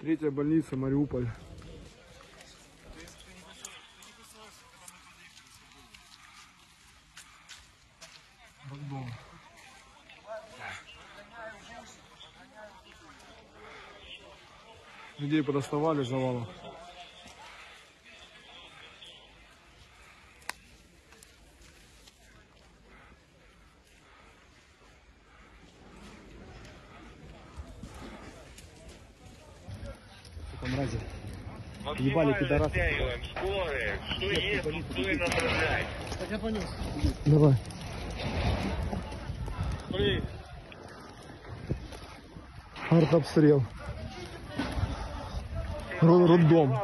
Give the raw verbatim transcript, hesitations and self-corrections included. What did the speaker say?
Третья больница, Мариуполь. Богдан. Людей подоставали с завалов. Мрази. Ебали пидорасы. Что есть, пустые направлять. Так я понес. Давай. Блин. Артобстрел. Роддом.